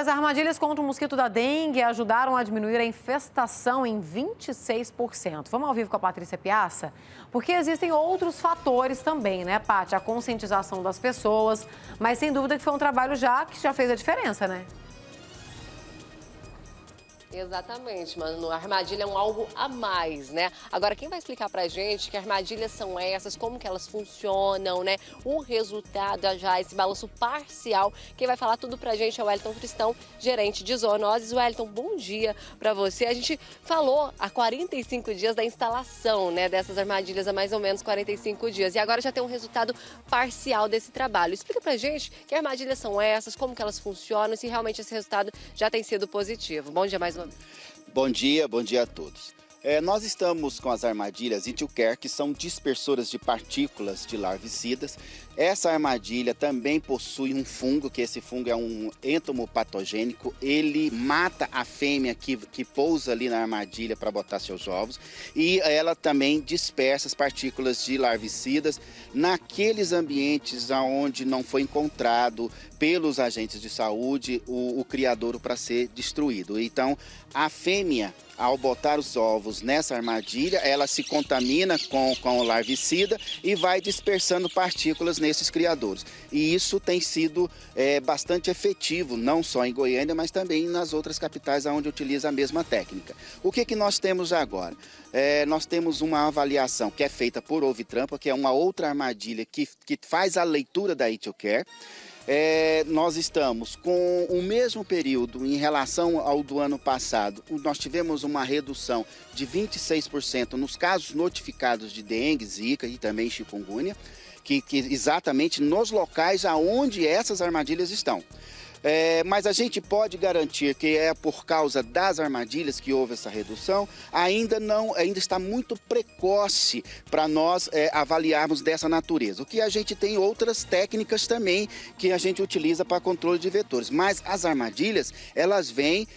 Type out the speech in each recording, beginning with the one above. As armadilhas contra o mosquito da dengue ajudaram a diminuir a infestação em 26%. Vamos ao vivo com a Patrícia Piaça? Porque existem outros fatores também, né, Paty? A conscientização das pessoas, mas sem dúvida que foi um trabalho que já fez a diferença, né? Exatamente, mano. A armadilha é algo a mais, né? Agora, quem vai explicar pra gente que armadilhas são essas, como que elas funcionam, né? O resultado, já esse balanço parcial, quem vai falar tudo pra gente é o Elton Cristão, gerente de zoonoses. Elton, bom dia pra você. A gente falou há 45 dias da instalação, né, dessas armadilhas, há mais ou menos 45 dias. E agora já tem um resultado parcial desse trabalho. Explica pra gente que armadilhas são essas, como que elas funcionam, se realmente esse resultado já tem sido positivo. Bom dia mais uma vez. Bom dia a todos. Nós estamos com as armadilhas Itiocare, que são dispersoras de partículas de larvicidas. Essa armadilha também possui um fungo, que esse fungo é um entomopatogênico. Ele mata a fêmea que pousa ali na armadilha para botar seus ovos. E ela também dispersa as partículas de larvicidas naqueles ambientes onde não foi encontrado pelos agentes de saúde o criadouro para ser destruído. Então, a fêmea, ao botar os ovos nessa armadilha, ela se contamina com o larvicida e vai dispersando partículas nesses criadouros. E isso tem sido bastante efetivo, não só em Goiânia, mas também nas outras capitais onde utiliza a mesma técnica. O que nós temos agora? Nós temos uma avaliação que é feita por Ovitrampa, que é uma outra armadilha que faz a leitura da Itiocare. Nós estamos com o mesmo período em relação ao do ano passado. Nós tivemos uma redução de 26% nos casos notificados de dengue, zika e também chikungunya, que exatamente nos locais aonde essas armadilhas estão. Mas a gente pode garantir que é por causa das armadilhas que houve essa redução. Ainda está muito precoce para nós avaliarmos dessa natureza. O que a gente tem outras técnicas também que a gente utiliza para controle de vetores. Mas as armadilhas, elas vêm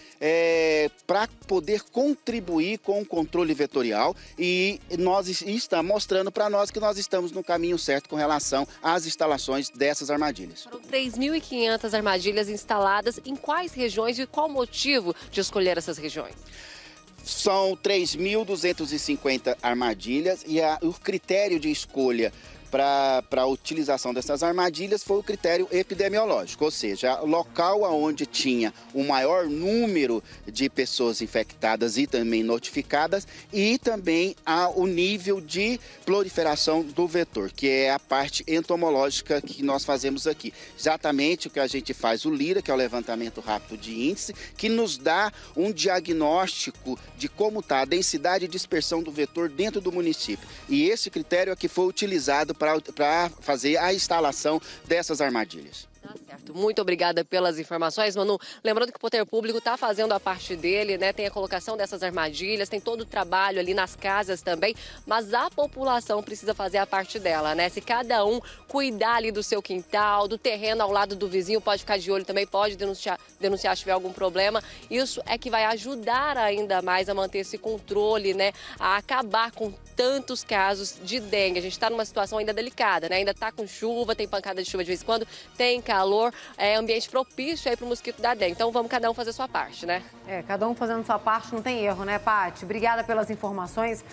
para poder contribuir com o controle vetorial, e está mostrando para nós que nós estamos no caminho certo com relação às instalações dessas armadilhas. Foram 3.500 armadilhas instaladas. Em quais regiões e qual motivo de escolher essas regiões? São 3.250 armadilhas, e o critério de escolha para a utilização dessas armadilhas foi o critério epidemiológico, ou seja, local onde tinha o maior número de pessoas infectadas e também notificadas, e também o nível de proliferação do vetor, que é a parte entomológica que nós fazemos aqui. Exatamente o que a gente faz, o Lira, que é o levantamento rápido de índice, que nos dá um diagnóstico de como está a densidade e dispersão do vetor dentro do município. E esse critério é que foi utilizado para fazer a instalação dessas armadilhas. Tá certo. Muito obrigada pelas informações, Manu. Lembrando que o Poder Público está fazendo a parte dele, né? Tem a colocação dessas armadilhas, tem todo o trabalho ali nas casas também, mas a população precisa fazer a parte dela, né? Se cada um cuidar ali do seu quintal, do terreno ao lado do vizinho, pode ficar de olho também, pode denunciar se tiver algum problema. Isso é que vai ajudar ainda mais a manter esse controle, né? A acabar com tantos casos de dengue. A gente está numa situação ainda delicada, né? Ainda está com chuva, tem pancada de chuva de vez em quando, tem calor, é ambiente propício aí para o mosquito da dengue. Então vamos cada um fazer a sua parte, né? Cada um fazendo a sua parte, não tem erro, né, Paty? Obrigada pelas informações.